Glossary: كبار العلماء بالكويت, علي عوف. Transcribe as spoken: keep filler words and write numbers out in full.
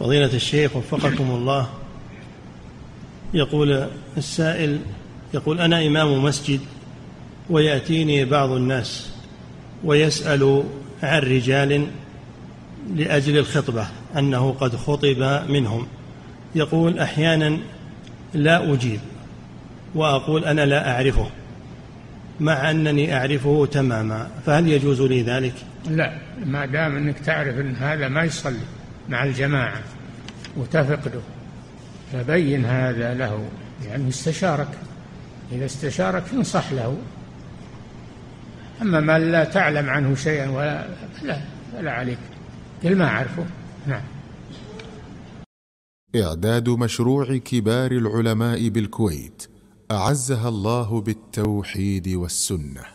فضيلة الشيخ وفقكم الله، يقول السائل، يقول أنا إمام مسجد ويأتيني بعض الناس ويسأل عن رجال لأجل الخطبة أنه قد خطب منهم، يقول أحيانا لا أجيب وأقول أنا لا أعرفه مع أنني أعرفه تماما، فهل يجوز لي ذلك؟ لا، ما دام أنك تعرف أن هذا ما يصلي مع الجماعة وتفقده فبين هذا له، لأنه استشارك، إذا استشارك انصح له. أما ما لا تعلم عنه شيئا ولا لا فلا عليك، كل ما أعرفه. نعم. إعداد مشروع كبار العلماء بالكويت أعزها الله بالتوحيد والسنة.